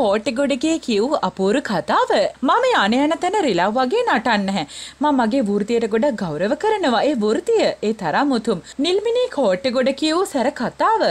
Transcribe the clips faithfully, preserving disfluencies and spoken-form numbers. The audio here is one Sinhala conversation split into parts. කෝටි ගොඩගේ කියූ අපූර්ව කතාව මම යන යන තැන රිලව් වගේ නටන්නේ. මම මගේ වෘත්තියට ගොඩ ගෞරව කරනවා. ඒ වෘත්තිය ඒ තරම් උතුම්. නිල්මිනී කෝටි ගොඩ කියූ සැර කතාව.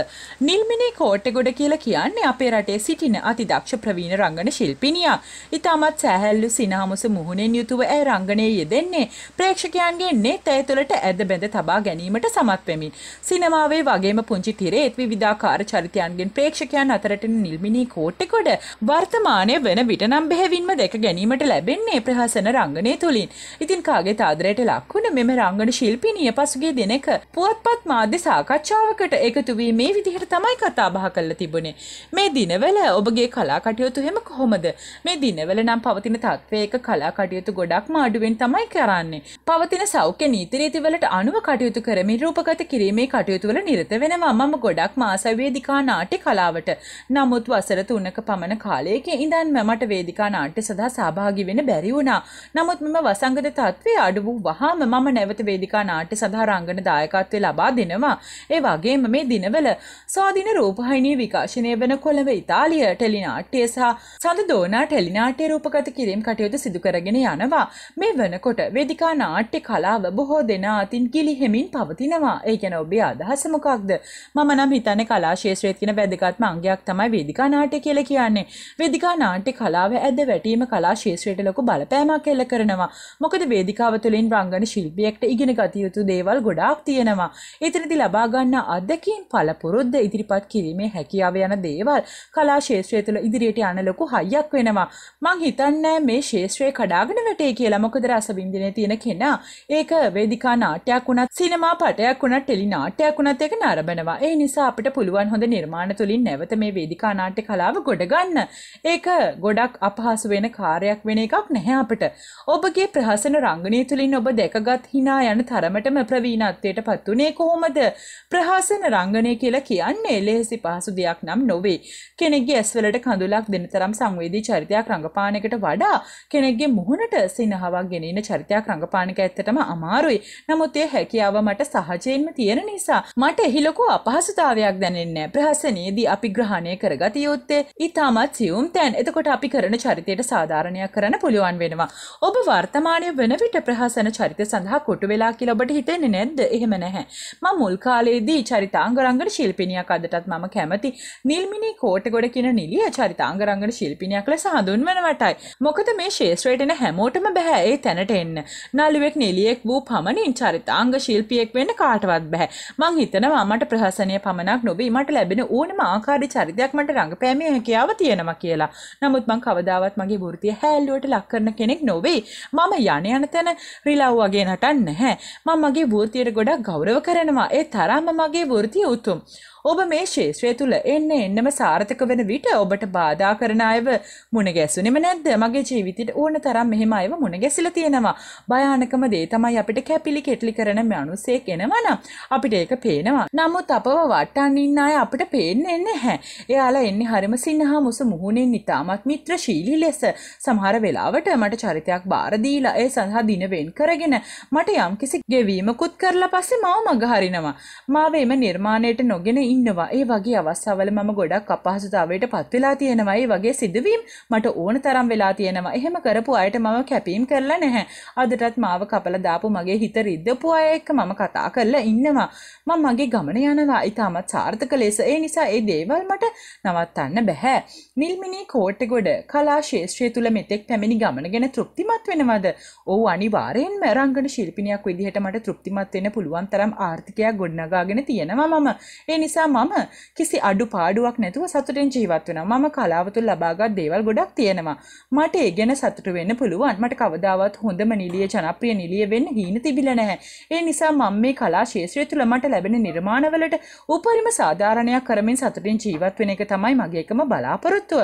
නිල්මිනී කෝටි ගොඩ කියලා කියන්නේ අපේ රටේ සිටින අතිදක්ෂ ප්‍රවීණ රංගන ශිල්පිනියක්. ඉතාමත් සැහැල්ලු සිනහමුසු මුහුණෙන් යුතුව ඒ රංගනයේ යෙදෙන්නේ ප්‍රේක්ෂකයන්ගේ නෙත් ඇය තුළට ඇද බැඳ තබා ගැනීමට සමත් වෙමින්. සිනමාවේ වගේම පුංචි තිරේත් විවිධාකාර චරිතයන්ගෙන් ප්‍රේක්ෂකයන් අතරට නිල්මිනී කෝට්ටෙකොඩ වර්තමානයේ වෙන විටනම් බෙහෙවින්ම දැක ගැනීමට ලැබෙන්නේ ප්‍රහසන රංගනය තුලින්. ඉතින් කාගේ ආදරයට ලක් වුණ මෙම රංගන ශිල්පිනිය පසුගිය දිනක පුවත්පත් මාධ්‍ය සාකච්ඡාවකට එකතු වී මේ විදිහට තමයි කතා බහ කරලා තිබුණේ. මේ දිනවල ඔබගේ කලා කටයුතු හැම කොහොමද? මේ දිනවල නම් පවතින තත්ත්වයක කලා කටයුතු ගොඩක්ම අඩුවෙන් තමයි කරන්නේ. පවතින සෞඛ්‍ය නීති රීති වලට අනුව කටයුතු කරමින් රූපගත කිරීමේ කටයුතු වල නිරත වෙනවා. මම ගොඩක්ම ආසයි වේදිකා නාට්‍ය කලාවට. නමුත් වසර තුනක පමණ කාලයක ඉඳන් මට වේදිකා නාට්‍ය සඳහා සහභාගී වෙන්න බැරි වුණා. නමුත් මම වසංගත තත්ත්වයේ අඩු වූ වහාම මම නැවත වේදිකා නාට්‍ය සඳහා රංගන දායකත්වය ලබා දෙනවා. ඒ වගේම මේ දිනවල ස්වාධීන රූපවාහිනී විකාශනය වෙන කොළඹ ඉතාලිය ටෙලිනාට්‍ය සහ සඳදෝනා ටෙලිනාට්‍ය රූපගත කිරීම කටයුතු සිදු කරගෙන යනවා. මේ වෙනකොට වේදිකා නාට්‍ය කලාව බොහෝ දෙනා අතින් ගිලිහෙමින් පවතිනවා. ඒ කියන්නේ ඔබේ අදහස මොකක්ද? මම නම් හිතන්නේ කලා ශාස්ත්‍රයේ තියෙන වැදගත්ම අංගයක් තමයි වේදිකා නාට්‍ය කියලා කියන්නේ. වේදිකා නාට්‍ය කලාව ඇද වැටීම කලා ශාස්ත්‍රයට ලොකු බලපෑමක් එල්ල කරනවා. මොකද වේදිකාව තුළින් රංගන ශිල්පියෙක්ට ඉගෙන ගත යුතු දේවල් ගොඩාක් තියෙනවා. එතනදී ලබා ගන්න අත්දැකීම් පළපුරුද්ද ඉදිරිපත් කිරීමේ හැකියාව යන දේවල් කලා ශාස්ත්‍රය තුළ ඉදිරියට යන ලොකු හයියක් වෙනවා. මං හිතන්නේ මේ ශාස්ත්‍රය කඩාගෙන වැටේ කියලා. මොකද රසවින්දනයේ තියෙන කෙනා ඒක වේදිකා නාට්‍යයක් උනත් සිනමා පටයක් උනත් ටෙලි නාට්‍යයක් උනත් ඒක නරඹනවා. ඒ නිසා අපිට පුළුවන් හොඳ නිර්මාණ තුළින් නැවත මේ වේදිකා නාට්‍ය කලාව ගොඩ ගන්න. ඒක ගොඩක් අපහසු වෙන කාර්යයක් වෙන එකක් නැහැ අපිට. ඔබගේ ප්‍රහසන රංගනය තුළින් ඔබ දැකගත් hina යන තරමටම ප්‍රවීණත්වයට පත් උනේ කොහොමද? ප්‍රහසන රංගනය කියලා කියන්නේ ලෙහෙසි පහසු දෙයක් නම් නොවේ. කෙනෙක්ගේ ඇස්වලට කඳුලක් දෙන තරම් සංවේදී චරිතයක් රංගපාන එකට වඩා කෙනෙක්ගේ මුහුණට සිනහාවක් ගෙනින චරිතයක් රංගපාන එක ඇත්තටම අමාරුයි. නමුත් ඒ හැකියාව මට සහජයෙන්ම තියෙන නිසා මට එහි ලොකු අපහසුතාවයක් දැනෙන්නේ නැහැ. ප්‍රහසනයේදී අපි ග්‍රහණය කරගත යුත්තේ ඉතාමත් සියුම් තැන්. එතකොට අපි කරන චරිතයට සාධාරණයක් කරන්න පුළුවන් වෙනවා. ඔබ වර්තමානයේ වෙන විට ප්‍රහසන චරිත සඳහා කොටු වෙලා කියලා ඔබට හිතෙන්නේ නැද්ද? එහෙම නැහැ. මම මුල් කාලයේදී චරිතාංග රංගන ශිල්පිනියක් අදටත් මම කැමති නිල්මිනී කෝටගොඩ කියන නිලිය චරිතාංග රංගන ශිල්පිනියක් ලෙස හඳුන්වනවටයි. මොකද මේ ශාස්ත්‍රයට එන හැමෝටම බෑ ඒ තැනට එන්න. නළුවෙක් නිලියෙක් වූ පමණින් චරිතාංග ශිල්පියෙක් වෙන්න කාටවත් බෑ. මං හිතනවා මට ප්‍රහසනීය පමණක් නොවේ මට ලැබෙන ඕනම ආකාරයේ චරිතයක් මට රංගපෑමේ හැකියාව තියෙනවා කියලා. නමුත් මං කවදාවත් මගේ වෘත්තිය හැල්ලුවට ලක් කරන කෙනෙක් නොවේ. මම යන යන තැන රිලව් වගේ නටන්නේ නැහැ. මම මගේ වෘත්තියට ගොඩක් ගෞරව කරනවා. ඒ තරම්ම මගේ වෘත්තිය උතුම්. ඔබ මේ ශාස්ත්‍රය තුළ එන්න එන්නම සාර්ථක වෙන විට ඔබට බාධා කරන අයව මුණ ගැසුනේම නැද්ද? මගේ ජීවිතේට ඕන තරම් මෙහෙම අයව මුණ ගැසිලා තියෙනවා. භයානකම දේ තමයි අපිට කැපිලි කෙටලි කරන මිනිස්සෙක් එනවා නම් අපිට ඒක පේනවා. නමුත් අපව වටන් ඉන්න අය අපිට පේන්නේ නැහැ. එයාලා එන්නේ හරිම සිනහා මුසු මුහුණෙන් ඉතාමත් මිත්‍රශීලී ලෙස. සමහර වෙලාවට මට චරිතයක් බාර දීලා ඒ සඳහා දින වෙන් කරගෙන මට යම්කිසි ගෙවීමකුත් කරලා පස්සේ මාව මගහරිනවා. මාව එම නිර්මාණයට නොගෙන ඉන්නවා. ඒ වගේ අවස්ථාවල මම ගොඩක් අපහසුතාවයට පත් වෙලා තියෙනවා. ඒ වගේ සිදුවීම් මට ඕන තරම් වෙලා තියෙනවා. එහෙම කරපු අයට මම කැපීම් කරලා නැහැ. අදටත් මාව කපලා දාපු මගේ හිත රිද්දපු අය එක්ක මම කතා කරලා ඉන්නවා. මම මගේ ගමන යනවා ඉතාමත් සාර්ථක ලෙස. ඒ නිසා ඒ දේවල් මට නවත්තන්න බෑ. නිල්මිනී කෝට්ටෙගොඩ කලා ශාස්ත්‍රය තුළ මෙතෙක් පැමිණි ගමන ගැන තෘප්තිමත් වෙනවද? ඔව් අනිවාර්යෙන්ම. රංගන ශිල්පිනියක් විදිහට මට තෘප්තිමත් වෙන්න පුළුවන් තරම් ආර්ථිකයක් ගොඩනගාගෙන තියෙනවා මම. ඒ නිසා මම කිසි අඩුපාඩුවක් නැතුව සතුටින් ජීවත් වෙනවා. මම කලාව තුළ ලබාගත් දේවල් ගොඩක් තියෙනවා. මට ඒ ගැන සතුටු වෙන්න පුළුවන්. මට කවදාවත් හොඳම නිලිය ජනප්‍රිය නිලිය වෙන්න හීන තිබිලා නැහැ. ඒ නිසා මම මේ කලා ශාස්ත්‍රය තුළ මට ලැබෙන නිර්මාණවලට උපරිම සාධාරණයක් කරමින් සතුටින් ජීවත් වෙන එක තමයි මගේ එකම බලාපොරොත්තුව.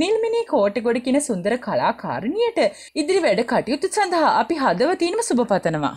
නිල්මිනී කෝට්ටෙගොඩ කියන සුන්දර කලාකාරිනියට ඉදිරි වැඩ කටයුතු සඳහා අපි හදවතින්ම සුබ පතනවා.